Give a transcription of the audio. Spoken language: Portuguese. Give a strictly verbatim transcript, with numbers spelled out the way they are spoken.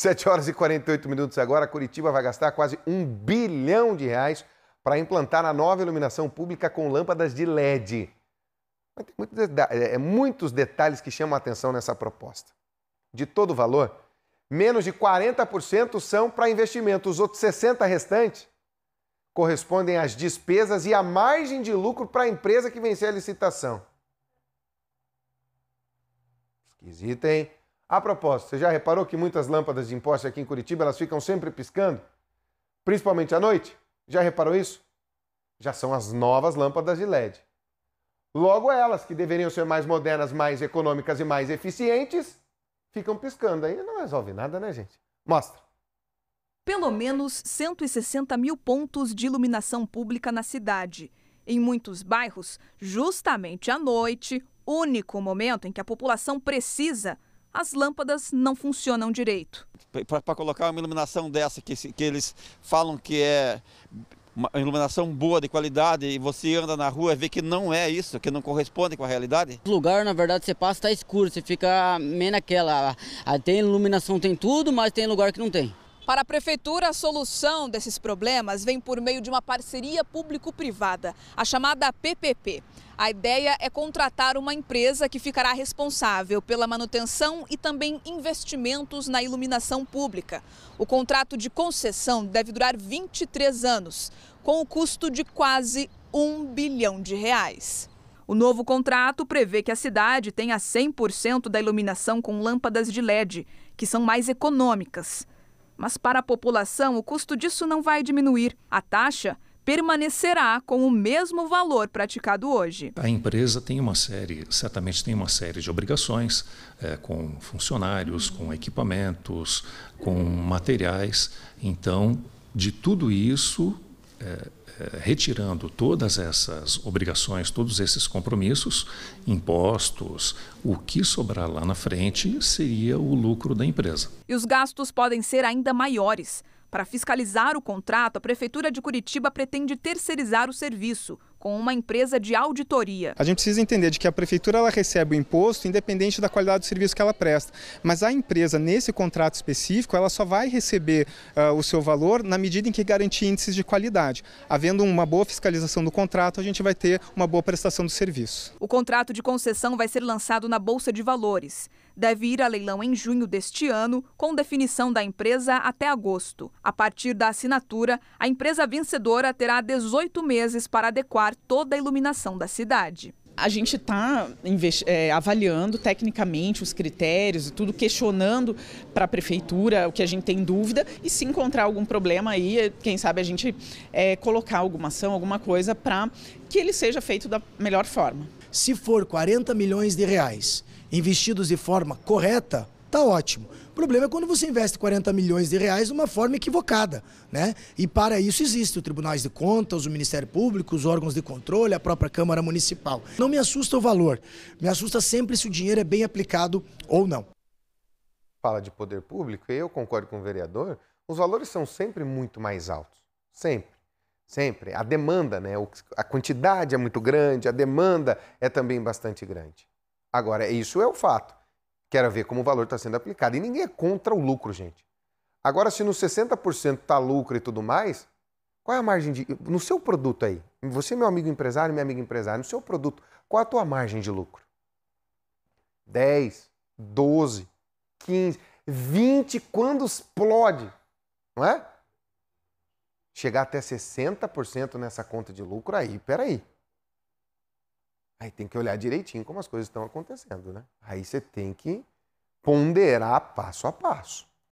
sete horas e quarenta e oito minutos agora, Curitiba vai gastar quase um bilhão de reais para implantar a nova iluminação pública com lâmpadas de L E D. Mas tem muitos detalhes, é, muitos detalhes que chamam a atenção nessa proposta. De todo o valor, menos de quarenta por cento são para investimento. Os outros sessenta por cento restantes correspondem às despesas e à margem de lucro para a empresa que vencer a licitação. Esquisito, hein? A propósito, você já reparou que muitas lâmpadas de imposte aqui em Curitiba, elas ficam sempre piscando? Principalmente à noite? Já reparou isso? Já são as novas lâmpadas de L E D. Logo elas, que deveriam ser mais modernas, mais econômicas e mais eficientes, ficam piscando. Aí não resolve nada, né, gente? Mostra. Pelo menos cento e sessenta mil pontos de iluminação pública na cidade. Em muitos bairros, justamente à noite, único momento em que a população precisa, as lâmpadas não funcionam direito. Para colocar uma iluminação dessa, que, que eles falam que é uma iluminação boa, de qualidade, e você anda na rua e vê que não é isso, que não corresponde com a realidade. O lugar, na verdade, você passa, está escuro, você fica meio naquela. Tem iluminação, tem tudo, mas tem lugar que não tem. Para a Prefeitura, a solução desses problemas vem por meio de uma parceria público-privada, a chamada P P P. A ideia é contratar uma empresa que ficará responsável pela manutenção e também investimentos na iluminação pública. O contrato de concessão deve durar vinte e três anos, com o custo de quase um bilhão de reais. O novo contrato prevê que a cidade tenha cem por cento da iluminação com lâmpadas de L E D, que são mais econômicas. Mas para a população, o custo disso não vai diminuir. A taxa permanecerá com o mesmo valor praticado hoje. A empresa tem uma série, certamente tem uma série de obrigações, é, com funcionários, com equipamentos, com materiais. Então, de tudo isso, é, é, retirando todas essas obrigações, todos esses compromissos, impostos, o que sobrar lá na frente seria o lucro da empresa. E os gastos podem ser ainda maiores. Para fiscalizar o contrato, a Prefeitura de Curitiba pretende terceirizar o serviço com uma empresa de auditoria. A gente precisa entender de que a prefeitura ela recebe o imposto independente da qualidade do serviço que ela presta, mas a empresa nesse contrato específico ela só vai receber uh, o seu valor na medida em que garantir índices de qualidade. Havendo uma boa fiscalização do contrato, a gente vai ter uma boa prestação do serviço. O contrato de concessão vai ser lançado na Bolsa de Valores. Deve ir a leilão em junho deste ano, com definição da empresa até agosto. A partir da assinatura, a empresa vencedora terá dezoito meses para adequar toda a iluminação da cidade. A gente está é, avaliando tecnicamente os critérios e tudo, questionando para a prefeitura o que a gente tem dúvida, e se encontrar algum problema aí, quem sabe a gente é, colocar alguma ação, alguma coisa para que ele seja feito da melhor forma. Se for quarenta milhões de reais investidos de forma correta, tá ótimo. O problema é quando você investe quarenta milhões de reais de uma forma equivocada, né? E para isso existe o Tribunal de Contas, o Ministério Público, os órgãos de controle, a própria Câmara Municipal. Não me assusta o valor, me assusta sempre se o dinheiro é bem aplicado ou não. Fala de poder público, eu concordo com o vereador, os valores são sempre muito mais altos. Sempre, sempre. A demanda, né? A quantidade é muito grande, a demanda é também bastante grande. Agora, isso é o fato. Quero ver como o valor está sendo aplicado. E ninguém é contra o lucro, gente. Agora, se nos sessenta por cento está lucro e tudo mais, qual é a margem de... No seu produto aí, você, meu amigo empresário, minha amiga empresária, no seu produto, qual é a tua margem de lucro? dez, doze, quinze, vinte, quando explode, não é? Chegar até sessenta por cento nessa conta de lucro, aí, peraí. Aí tem que olhar direitinho como as coisas estão acontecendo, né? Aí você tem que ponderar passo a passo.